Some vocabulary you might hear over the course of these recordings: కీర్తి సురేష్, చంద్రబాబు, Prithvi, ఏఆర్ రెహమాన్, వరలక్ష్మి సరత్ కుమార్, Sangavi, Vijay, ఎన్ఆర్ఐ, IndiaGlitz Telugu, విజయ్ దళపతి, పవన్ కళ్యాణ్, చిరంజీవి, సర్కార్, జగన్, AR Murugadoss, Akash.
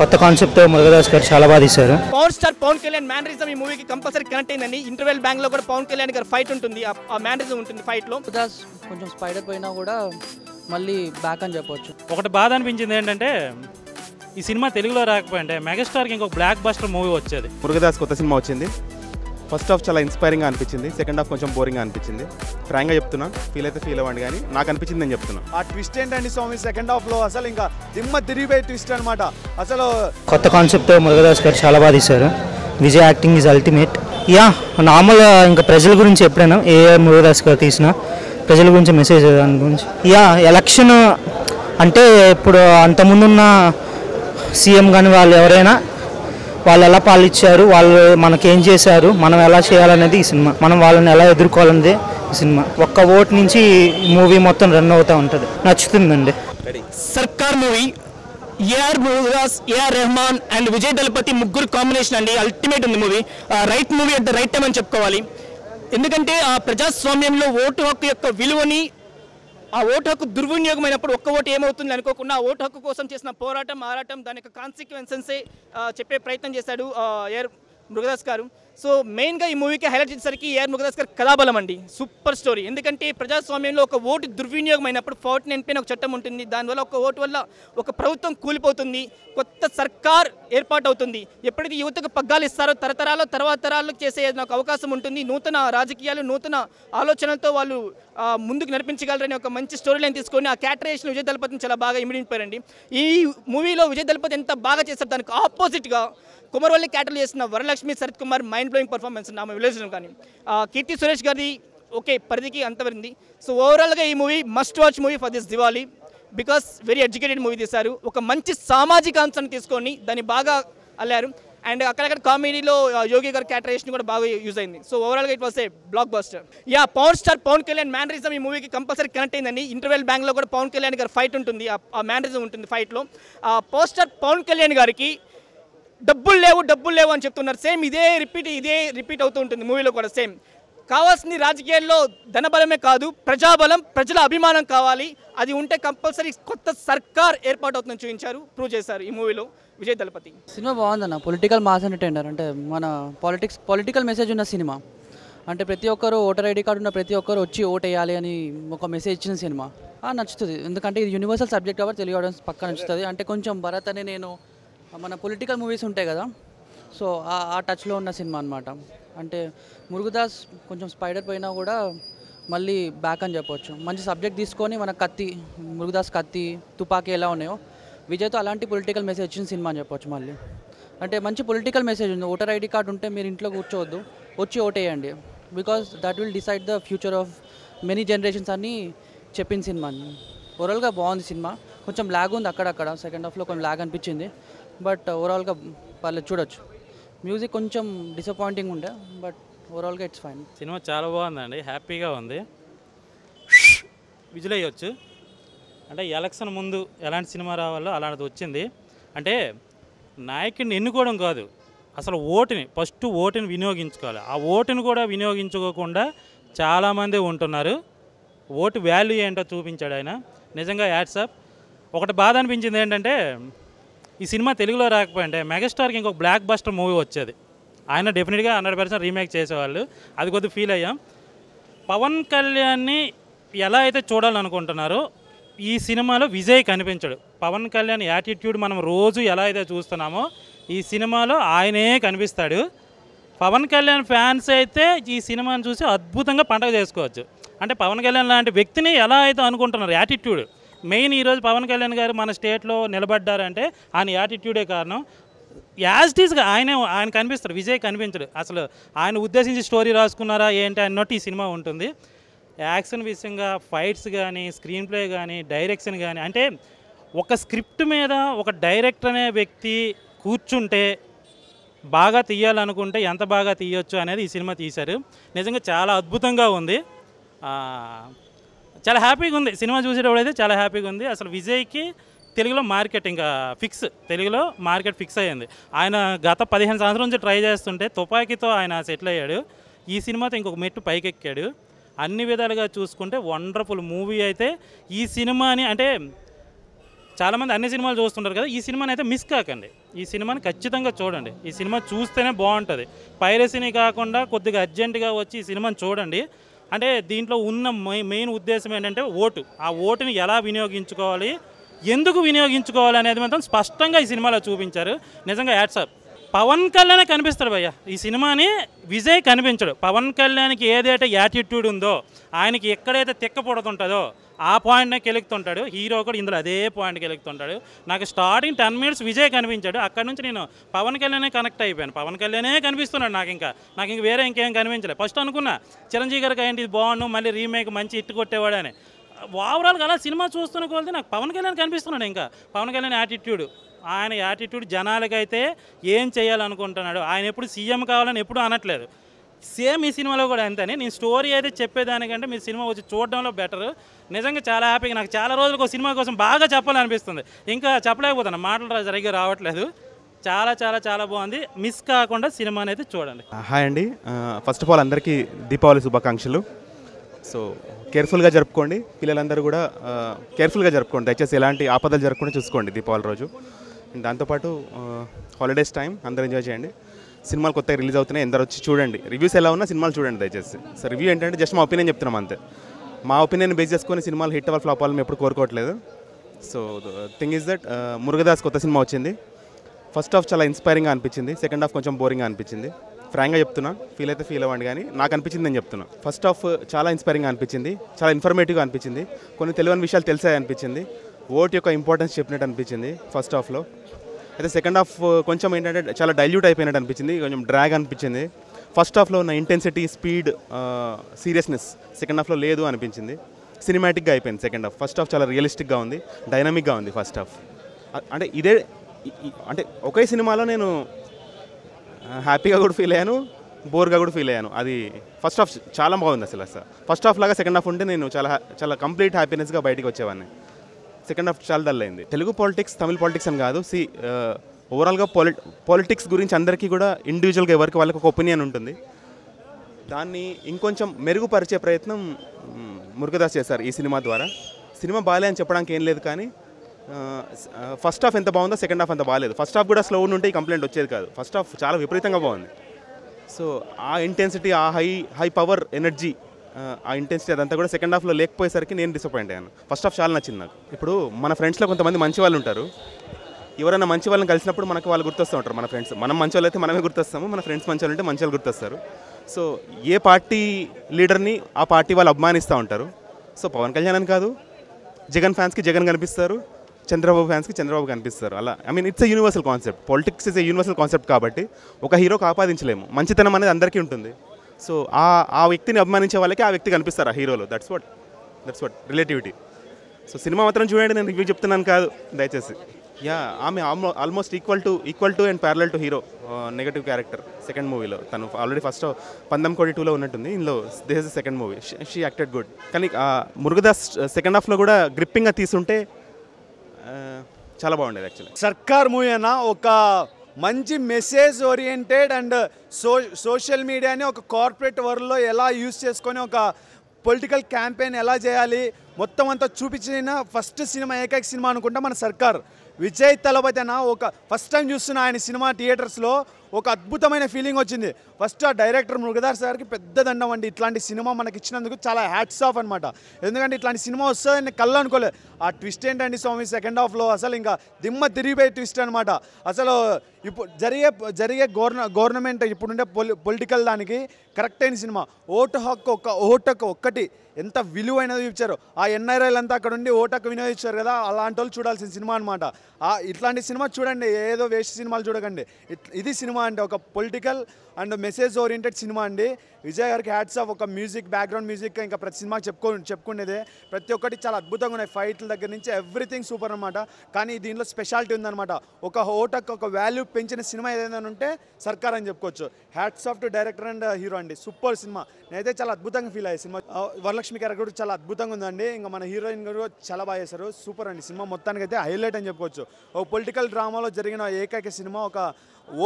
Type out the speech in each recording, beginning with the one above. కొత్త కాన్సెప్ట్ మురుగదాస్ గారు చాలా బాగా తీశారు. Power star పవన్ కళ్యాణ్ mannerism ఈ మూవీకి కంపల్సరీ కనెక్ట్ అయ్యిందని. ఇంటర్వెల్ బ్యాంక్ లో కూడా పవన్ కళ్యాణ్ గారి ఫైట్ ఉంటుంది, ఆ మ్యానరిజం ఉంటుంది ఫైట్ లో. మురుగదాస్ కొంచెం స్పైడర్ పోయినా కూడా మళ్ళీ బ్యాక్ అని చెప్పొచ్చు. ఒకటి బాధ అనిపించింది ఏంటంటే ఈ సినిమా తెలుగులో రాకపోయింటే మెగాస్టార్ కి ఇంకొక బ్లాక్ బస్టర్ మూవీ వచ్చేది. మురుగదాస్ కొత్త సినిమా వచ్చింది, ఫస్ట్ హాఫ్ చాలా ఇన్స్పైరింగ్ గా అనిపించింది, సెకండ్ హాఫ్ కొంచెం బోరింగ్ గా అనిపించింది. ఫ్రాంక్ గా చెప్తున్నా, ఫీల్ అయితే ఫీల్ అవ్వండి కానీ నాకు అనిపించింది అని చెప్తున్నా. ఆ ట్విస్ట్ ఏంటండి స్వామి సెకండ్ హాఫ్ లో అసలు ఇంకా దిమ్మ తిరిగిపోయి ట్విస్ట్ అనమాట. అసలు కొత్త కాన్సెప్ట్ మురుగదాస్ గారు చాలా బాగా తీశారు. Vijay acting is ultimate. Yeah normal ఇంకా ప్రజల గురించి ఎప్పుడైనా ఏఆర్ మురుగదాస్ గారు తీసిన ప్రజల గురించి మెసేజ్ దాని గురించి. యా ఎలక్షన్ అంటే ఇప్పుడు అంతకుముందున్న సీఎం కానీ వాళ్ళు ఎవరైనా వాళ్ళు ఎలా పాలించారు, వాళ్ళు మనకేం చేశారు, మనం ఎలా చేయాలనేది ఈ సినిమా, మనం వాళ్ళని ఎలా ఎదుర్కోవాలనేది ఈ సినిమా. ఒక్క ఓటు నుంచి మూవీ మొత్తం రన్ అవుతూ ఉంటుంది. నచ్చుతుందండి. సర్కార్ movie A R Murugadoss, ఏఆర్ రెహమాన్ and విజయ్ దళపతి ముగ్గురు కాంబినేషన్ అండి. అల్టిమేట్ ఉంది movie. Right movie at the right time అని చెప్పుకోవాలి. ఎందుకంటే ఆ ప్రజాస్వామ్యంలో ఓటు హక్కు యొక్క విలువని, ఆ ఓటు హక్కు దుర్వినియోగమైనప్పుడు ఒక్క ఓటు ఏమవుతుంది అనుకోకుండా ఆ ఓటు హక్కు కోసం చేసిన పోరాటం, ఆరాటం, దాని యొక్క కాన్సిక్వెన్సెన్సే చెప్పే ప్రయత్నం చేశాడు ఏఆర్ మురుగదాస్ గారు. సో మెయిన్గా ఈ మూవీకి హైలైట్ చేసేసరికి ఏఆర్ మురుగదాస్ గారు కథాబలం అండి. Super story. ఎందుకంటే ప్రజాస్వామ్యంలో ఒక ఓటు దుర్వినియోగమైనప్పుడు 49 ఒక చట్టం ఉంటుంది, దానివల్ల ఒక ఓటు వల్ల ఒక ప్రభుత్వం కూలిపోతుంది, కొత్త సర్కార్ ఏర్పాటు అవుతుంది. ఎప్పుడైతే యువతకు పగ్గాలు ఇస్తారో తరతరాలు తర్వాత తరాలకు చేసే ఒక అవకాశం ఉంటుంది. నూతన రాజకీయాలు నూతన ఆలోచనలతో వాళ్ళు ముందుకు నడిపించగలరని ఒక మంచి స్టోరీ లైన్ తీసుకొని ఆ క్యాటరేషన్ విజయ్ దళపతిని చాలా బాగా ఇమిడిపోయారండి. ఈ మూవీలో విజయ్ దళపతి ఎంత బాగా చేస్తారు, దానికి ఆపోజిట్గా కుమరవల్లి క్యాటర్లు చేసిన వరలక్ష్మి సరత్ కుమార్ mind blowing performance ఆమె విలేజ్లో. కానీ కీర్తి సురేష్ గారిది ఓకే పరిధికి అంతవరింది. సో ఓవరాల్గా ఈ movie must watch movie for this Diwali because very educated movie తీశారు. ఒక మంచి సామాజిక అంశాన్ని తీసుకొని దాన్ని బాగా అల్లారు. అండ్ అక్కడక్కడ కామెడీలో యోగి గారి క్యాటరేషన్ కూడా బాగా యూజ్ అయింది. సో ఓవరాల్గా it was a blockbuster. Yeah power star పవన్ కళ్యాణ్ mannerism ఈ మూవీకి కంపల్సరీ కనెక్ట్ అయిందండి. ఇంటర్వెల్ బ్యాంక్లో కూడా పవన్ కళ్యాణ్ గారి ఫైట్ ఉంటుంది, ఆ మ్యానరిజం ఉంటుంది ఫైట్లో. పవర్ స్టార్ పవన్ కళ్యాణ్ గారికి డబ్బులు లేవు డబ్బులు లేవు అని చెప్తున్నారు. సేమ్ ఇదే రిపీట్ అవుతూ ఉంటుంది మూవీలో కూడా. సేమ్ కావాల్సిన రాజకీయాల్లో ధనబలమే కాదు, ప్రజాబలం, ప్రజల అభిమానం కావాలి. అది ఉంటే కంపల్సరీ కొత్త సర్కార్ ఏర్పాటు అవుతుందని చూపించారు, ప్రూవ్ చేశారు ఈ మూవీలో విజయ్ దళపతి. సినిమా బాగుందన్న. పొలిటికల్ మాస్ ఎంటర్టైనర్ అంటే మన పొలిటికల్ మెసేజ్ ఉన్న సినిమా. అంటే ప్రతి ఒక్కరు ఓటర్ ఐడి కార్డు ఉన్న ప్రతి ఒక్కరు వచ్చి ఓటు వేయాలి అని ఒక మెసేజ్ ఇచ్చిన సినిమా. నచ్చుతుంది ఎందుకంటే ఇది యూనివర్సల్ సబ్జెక్ట్ కాబట్టి తెలుగు ఆడియన్స్ పక్క నచ్చుతుంది. అంటే కొంచెం భరత్ అని నేను మన పొలిటికల్ మూవీస్ ఉంటాయి కదా, సో ఆ టచ్లో ఉన్న సినిమా అనమాట. అంటే మురుగదాస్ కొంచెం స్పైడర్ పోయినా కూడా మళ్ళీ బ్యాక్ అని చెప్పవచ్చు. మంచి సబ్జెక్ట్ తీసుకొని మన కత్తి, మురుగదాస్ కత్తి తుపాకీ ఎలా ఉన్నాయో విజయ్తో అలాంటి పొలిటికల్ మెసేజ్ ఇచ్చిన సినిమా అని చెప్పవచ్చు. మళ్ళీ అంటే మంచి పొలిటికల్ మెసేజ్ ఉంది. ఓటర్ ఐడి కార్డు ఉంటే మీరు ఇంట్లో కూర్చోవద్దు, వచ్చి ఓటేయండి because that will decide the future of many generations అని చెప్పిన సినిమా. ఓవరాల్గా బాగుంది సినిమా. కొంచెం ల్యాగ్ ఉంది అక్కడక్కడ, సెకండ్ హాఫ్లో కొంచెం ల్యాగ్ అనిపించింది. బట్ ఓవరాల్గా పర్లేదు, చూడొచ్చు. మ్యూజిక్ కొంచెం డిసప్పాయింటింగ్ ఉండే బట్ ఓవరాల్గా ఇట్స్ ఫైన్. సినిమా చాలా బాగుందండి, హ్యాపీగా ఉంది. విజువల్ అయ్యొచ్చు. అంటే ఎలక్షన్ ముందు ఎలాంటి సినిమా రావాలో అలాంటిది వచ్చింది. అంటే నాయకుడిని ఎన్నుకోవడం కాదు, అసలు ఓటుని ఫస్ట్ ఓటుని వినియోగించుకోవాలి. ఆ ఓటుని కూడా వినియోగించుకోకుండా చాలామంది ఉంటున్నారు. ఓటు వాల్యూ ఏంటో చూపించాడు ఆయన. నిజంగా యాడ్సాప్. ఒకటి బాధ అనిపించింది ఏంటంటే ఈ సినిమా తెలుగులో రాకపోయింటే మెగాస్టార్కి ఇంకొక బ్లాక్ బస్టర్ మూవీ వచ్చేది. ఆయన డెఫినెట్గా 100% రీమేక్ చేసేవాళ్ళు. అది కొద్దిగా ఫీల్ అయ్యాం. పవన్ కళ్యాణ్ని ఎలా అయితే చూడాలనుకుంటున్నారో ఈ సినిమాలో విజయ్ కనిపించడు. పవన్ కళ్యాణ్ యాటిట్యూడ్ మనం రోజు ఎలా అయితే చూస్తున్నామో ఈ సినిమాలో ఆయనే కనిపిస్తాడు. పవన్ కళ్యాణ్ ఫ్యాన్స్ అయితే ఈ సినిమాని చూసి అద్భుతంగా పండగ చేసుకోవచ్చు. అంటే పవన్ కళ్యాణ్ లాంటి వ్యక్తిని ఎలా అయితే అనుకుంటున్నారు, యాటిట్యూడ్ మెయిన్. ఈరోజు పవన్ కళ్యాణ్ గారు మన స్టేట్లో నిలబడ్డారంటే ఆయన యాటిట్యూడే కారణం. యాజ్ ఇట్ ఈస్గా ఆయన కనిపిస్తాడు, విజయ్ కనిపించడు. అసలు ఆయన ఉద్దేశించి స్టోరీ రాసుకున్నారా ఏంటి అన్నట్టు ఈ సినిమా ఉంటుంది. యాక్షన్ విషయంగా ఫైట్స్ కానీ, స్క్రీన్ ప్లే కానీ, డైరెక్షన్ కానీ, అంటే ఒక స్క్రిప్ట్ మీద ఒక డైరెక్టర్ అనే వ్యక్తి కూర్చుంటే బాగా తీయాలనుకుంటే ఎంత బాగా తీయొచ్చు అనేది ఈ సినిమా తీశారు. నిజంగా చాలా అద్భుతంగా ఉంది. చాలా హ్యాపీగా ఉంది సినిమా చూసేటప్పుడు. అయితే చాలా హ్యాపీగా ఉంది. అసలు విజయ్కి తెలుగులో మార్కెట్ ఇంకా ఫిక్స్. తెలుగులో మార్కెట్ ఫిక్స్ అయ్యింది. ఆయన గత 15 సంవత్సరాల నుంచి ట్రై చేస్తుంటే తుపాకీతో ఆయన సెటిల్ అయ్యాడు. ఈ సినిమాతో ఇంకొక మెట్టు పైకెక్కాడు. అన్ని విధాలుగా చూసుకుంటే వండర్ఫుల్ మూవీ. అయితే ఈ సినిమాని అంటే చాలా మంది అన్ని సినిమాలు చూస్తుంటారు కదా, ఈ సినిమాని అయితే మిస్ కాకండి, ఈ సినిమాని ఖచ్చితంగా చూడండి, ఈ సినిమా చూస్తేనే బాగుంటుంది. పైరసీని కాకుండా కొద్దిగా అర్జెంటుగా వచ్చి ఈ సినిమాని చూడండి. అంటే దీంట్లో ఉన్న మెయిన్ ఉద్దేశం ఏంటంటే ఓటు, ఆ ఓటుని ఎలా వినియోగించుకోవాలి, ఎందుకు వినియోగించుకోవాలి అనేది మాత్రం స్పష్టంగా ఈ సినిమాలో చూపించారు. నిజంగా యాట్సాప్ పవన్ కళ్యాణ్ కనిపిస్తాడు భయ్య ఈ సినిమాని, విజయ్ కనిపించడు. పవన్ కళ్యాణ్కి ఏదైతే యాటిట్యూడ్ ఉందో, ఆయనకి ఎక్కడైతే తిక్క పొడుతుంటుందో ఆ పాయింట్కి వెలుగుతుంటాడు, హీరో కూడా ఇందులో అదే పాయింట్కి వెలుగుతుంటాడు. నాకు స్టార్టింగ్ 10 minutes విజయ్ కనిపించాడు, అక్కడి నుంచి నేను పవన్ కళ్యాణే కనెక్ట్ అయిపోయాను, పవన్ కళ్యాణే కనిపిస్తున్నాడు నాకు. నాకు వేరే ఇంకేం కనిపించలేదు. ఫస్ట్ అనుకున్నా చిరంజీవి గారికి ఏంటి ఇది బాగుండు, మళ్ళీ రీమేక్ మంచి హిట్ కొట్టేవాడు అని. ఓవరాల్గా అలా సినిమా చూస్తున్న కొలితే నాకు పవన్ కళ్యాణ్ కనిపిస్తున్నాడు. ఇంకా పవన్ కళ్యాణ్ యాటిట్యూడ్, ఆయన యాటిట్యూడ్ జనాలకైతే ఏం చేయాలనుకుంటున్నాడు, ఆయన ఎప్పుడు సీఎం కావాలని ఎప్పుడు అనట్లేదు. సేమ్ ఈ సినిమాలో కూడా అంతేనే. నేను స్టోరీ అయితే చెప్పేదానికంటే మీరు సినిమా వచ్చి చూడడంలో బెటర్. నిజంగా చాలా హ్యాపీగా, నాకు చాలా రోజులకు సినిమా కోసం బాగా చెప్పాలనిపిస్తుంది, ఇంకా చెప్పలేకపోతాను, మాటలు సరిగ్గా రావట్లేదు. చాలా చాలా చాలా బాగుంది, మిస్ కాకుండా సినిమాని అయితే చూడండి. హాయ్ అండి, ఫస్ట్ ఆఫ్ ఆల్ అందరికీ దీపావళి శుభాకాంక్షలు. సో కేర్ఫుల్గా జరుపుకోండి, పిల్లలందరూ కూడా కేర్ఫుల్గా జరుపుకోండి, దయచేసి ఎలాంటి ఆపదలు జరగకుండా చూసుకోండి దీపావళి రోజు. దాంతోపాటు హాలిడేస్ టైం అందరూ ఎంజాయ్ చేయండి. సినిమాలు కొత్తగా రిలీజ్ అవుతున్నాయి, అందరూ వచ్చి చూడండి. రివ్యూస్ ఎలా ఉన్నా సినిమాలు చూడండి దయచేసి. సో రివ్యూ ఏంటంటే జస్ట్ మా ఒపీనియన్ చెప్తున్నాం అంతే, మా ఒపీనియన్ బేస్ చేసుకొని సినిమాలు హిట్ అవ్వాలి ఫ్లాప్ అవ్వాలని ఎప్పుడు కోరుకోవట్లేదు. So thing is that Murugadoss కొత్త సినిమా వచ్చింది, ఫస్ట్ హాఫ్ చాలా ఇన్స్పైరింగ్గా అనిపించింది, సెకండ్ హాఫ్ కొంచెం బోరింగ్గా అనిపించింది. ఫ్రాంక్గా చెప్తున్నా, ఫీల్ అయితే ఫీల్ అవ్వండి, కానీ నాకు అనిపించింది నేను చెప్తున్నా. ఫస్ట్ హాఫ్ చాలా ఇన్స్పైరింగ్గా అనిపించింది, చాలా ఇన్ఫర్మేటివ్గా అనిపించింది, కొన్ని తెలియని విషయాలు తెలిసాయి అనిపించింది, ఓట్ యొక్క ఇంపార్టెన్స్ చెప్పినట్టు అనిపించింది ఫస్ట్ హాఫ్లో. అయితే సెకండ్ హాఫ్ కొంచెం ఏంటంటే చాలా డైల్యూట్ అయిపోయినట్టు అనిపించింది, కొంచెం డ్రాగ్ అనిపించింది. ఫస్ట్ హాఫ్లో ఉన్న ఇంటెన్సిటీ, స్పీడ్, సీరియస్నెస్ సెకండ్ హాఫ్లో లేదు అనిపించింది. సినిమాటిక్గా అయిపోయింది సెకండ్ హాఫ్, ఫస్ట్ హాఫ్ చాలా రియలిస్టిక్గా ఉంది, డైనమిక్గా ఉంది ఫస్ట్ హాఫ్. అంటే ఇదే అంటే ఒకే సినిమాలో నేను హ్యాపీగా కూడా ఫీల్ అయ్యాను, బోర్గా కూడా ఫీల్ అయ్యాను. అది ఫస్ట్ హాఫ్ చాలా బాగుంది అసలు. ఫస్ట్ హాఫ్ లాగా సెకండ్ హాఫ్ ఉంటే నేను చాలా చాలా కంప్లీట్ హ్యాపీనెస్గా బయటకు వచ్చేవాడిని. సెకండ్ హాఫ్ చాలా డల్ అయింది. తెలుగు పాలిటిక్స్, తమిళ పాలిటిక్స్ అని కాదు, ఓవరాల్గా పాలిటిక్స్ గురించి అందరికీ కూడా ఇండివిజువల్గా ఎవరికి వాళ్ళకి ఒక ఒపీనియన్ ఉంటుంది. దాన్ని ఇంకొంచెం మెరుగుపరిచే ప్రయత్నం మురుగదాస్ చేశారు ఈ సినిమా ద్వారా. సినిమా బాగాలే అని చెప్పడానికి ఏం లేదు, కానీ ఫస్ట్ హాఫ్ ఎంత బాగుందో సెకండ్ హాఫ్ అంత బాగాలేదు. ఫస్ట్ హాఫ్ కూడా స్లో ఉంటే కంప్లైంట్ వచ్చేది కాదు, ఫస్ట్ హాఫ్ చాలా విపరీతంగా బాగుంది. సో ఆ ఇంటెన్సిటీ, ఆ హై పవర్ ఎనర్జీ, ఆ ఇంటెన్సిటీ అదంతా కూడా సెకండ్ హాఫ్లో లేకపోయేసరికి నేను డిసప్పాయింట్ అయ్యాను. ఫస్ట్ హాఫ్ చాలా నచ్చింది నాకు. ఇప్పుడు మన ఫ్రెండ్స్లో కొంతమంది మంచి వాళ్ళు ఉంటారు, ఎవరైనా మంచి వాళ్ళని కలిసినప్పుడు మనకు వాళ్ళు గుర్తొస్తూ ఉంటారు. మన ఫ్రెండ్స్, మనం మంచి వాళ్ళు అయితే మనమే గుర్తొస్తాము, మన ఫ్రెండ్స్ మంచి వాళ్ళు ఉంటే మంచి వాళ్ళు గుర్తొస్తారు. సో ఏ పార్టీ లీడర్ని ఆ పార్టీ వాళ్ళు అభిమానిస్తూ ఉంటారు. సో పవన్ కళ్యాణ్ అని కాదు, జగన్ ఫ్యాన్స్కి జగన్ కనిపిస్తారు, చంద్రబాబు ఫ్యాన్స్కి చంద్రబాబు కనిపిస్తారు. అలా I mean it's a universal concept, politics is a universal concept. కాబట్టి ఒక హీరోకి ఆపాదించలేము, మంచితనం అనేది అందరికీ ఉంటుంది. సో ఆ వ్యక్తిని అభిమానించే వాళ్ళకి ఆ వ్యక్తి కనిపిస్తారు ఆ హీరోలో. That's what relativity. సో సినిమా మాత్రం చూడండి, నేను రివ్యూ చెప్తున్నాను కాదు దయచేసి. యా, ఆమె almost equal to and parallel to hero negative character second మూవీలో. తను ఆల్రెడీ ఫస్ట్ 1942లో ఉన్నట్టుంది, ఇందులో this is the second movie. She acted good. కానీ మురుగదాస్ సెకండ్ హాఫ్లో కూడా గ్రిప్పింగ్గా తీసుంటే చాలా బాగుండేది యాక్చువల్లీ. సర్కార్ మూవీ అన్న ఒక మంచి మెసేజ్ ఓరియంటెడ్ అండ్ సోషల్ మీడియాని ఒక కార్పొరేట్ వరల్డ్లో ఎలా యూజ్ చేసుకొని ఒక పొలిటికల్ క్యాంపెయిన్ ఎలా చేయాలి మొత్తం అంతా చూపించిన ఫస్ట్ సినిమా, ఏకైక సినిమా అనుకుంటా మన సర్కార్. విజయ్ తలపతి అన్న ఒక ఫస్ట్ టైం చూస్తున్న ఆయన సినిమా థియేటర్స్లో ఒక అద్భుతమైన ఫీలింగ్ వచ్చింది. ఫస్ట్ ఆ డైరెక్టర్ మురుగదాస్ సార్కి పెద్ద దండం అండి, ఇట్లాంటి సినిమా మనకి ఇచ్చినందుకు చాలా హ్యాట్స్ ఆఫ్ అనమాట. ఎందుకంటే ఇట్లాంటి సినిమా వస్తుందని కళ్ళు అనుకోలేదు. ఆ ట్విస్ట్ ఏంటండి స్వామి సెకండ్ హాఫ్లో అసలు ఇంకా దిమ్మ తిరిగిపోయే ట్విస్ట్ అనమాట. అసలు ఇప్పుడు జరిగే గవర్నమెంట్ ఇప్పుడుండే పొలిటికల్ దానికి కరెక్ట్ అయిన సినిమా. ఓటు హక్కు, ఓటు హక్కు ఒక్కటి ఎంత విలువైనది చూపించారు. ఆ ఎన్ఆర్ఐలు అంతా అక్కడ ఉండి ఓటు హక్కు వినియోగించారు కదా, అలాంటి వాళ్ళు చూడాల్సిన సినిమా అనమాట. ఇట్లాంటి సినిమా చూడండి, ఏదో వేస్ట్ సినిమాలు చూడకండి. ఇది సినిమా అంటే ఒక పొలిటికల్ అండ్ మెసేజ్ ఓరియంటెడ్ సినిమా అండి. విజయ్ గారికి హ్యాట్స్ ఆఫ్. ఒక మ్యూజిక్, బ్యాక్గ్రౌండ్ మ్యూజిక్ ఇంకా ప్రతి సినిమా చెప్పుకునేదే, ప్రతి ఒక్కటి చాలా అద్భుతంగా ఉన్నాయి. ఫైట్ల దగ్గర నుంచి ఎవ్రీథింగ్ సూపర్ అనమాట. కానీ దీంట్లో స్పెషాలిటీ ఉందన్నమాట. ఒక ఓటకు ఒక వాల్యూ పెంచిన సినిమా ఏదైనా ఉంటే సర్కార్ అని చెప్పుకోవచ్చు. Hats off to director and hero అండి, సూపర్ సినిమా. నేనైతే చాలా అద్భుతంగా ఫీల్ అయ్యే సినిమా. వరలక్ష్మి క్యారెక్టర్ కూడా చాలా అద్భుతంగా ఉందండి. ఇంకా మన హీరోయిన్ కూడా చాలా బాగా చేశారు, సూపర్ అండి. సినిమా మొత్తానికైతే హైలైట్ అని చెప్పుకోవచ్చు. ఒక పొలిటికల్ డ్రామాలో జరిగిన ఏకైక సినిమా, ఒక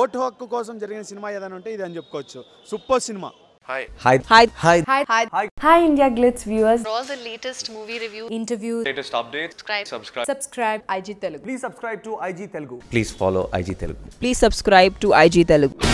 ఓటు హక్కు కోసం జరిగిన సినిమా ఏదైనా ఉంటే ఇది అని చెప్పుకోవచ్చు. సూపర్ సినిమా. Hi. Hi. Hi. Hi. Hi. Hi. Hi. Hi, IndiaGlitz viewers. For all the latest movie review, interviews, latest updates, subscribe IG Telugu. Please subscribe to IG Telugu. Please follow IG Telugu. Please subscribe to IG Telugu.